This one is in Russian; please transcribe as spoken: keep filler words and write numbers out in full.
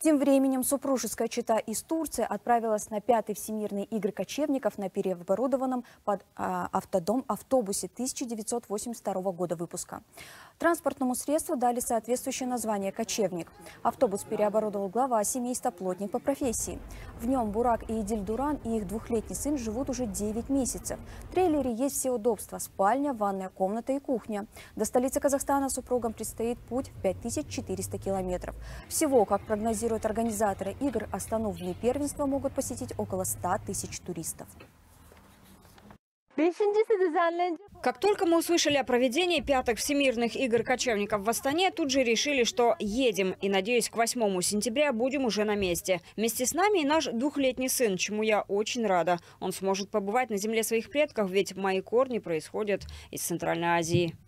Тем временем супружеская чета из Турции отправилась на пятые Всемирные игры кочевников на переоборудованном под а, автодом автобусе тысяча девятьсот восемьдесят второго года выпуска. Транспортному средству дали соответствующее название «Кочевник». Автобус переоборудовал глава семейства «Плотник» по профессии. В нем Бурак и Идиль Дуран и их двухлетний сын живут уже девять месяцев. В трейлере есть все удобства – спальня, ванная комната и кухня. До столицы Казахстана супругам предстоит путь в пять тысяч четыреста километров. Всего, как прогнозируют организаторы игр, Астану вне первенства могут посетить около ста тысяч туристов. Как только мы услышали о проведении пятых Всемирных игр кочевников в Астане, тут же решили, что едем. И, надеюсь, к восьмому сентября будем уже на месте. Вместе с нами и наш двухлетний сын, чему я очень рада. Он сможет побывать на земле своих предков, ведь мои корни происходят из Центральной Азии.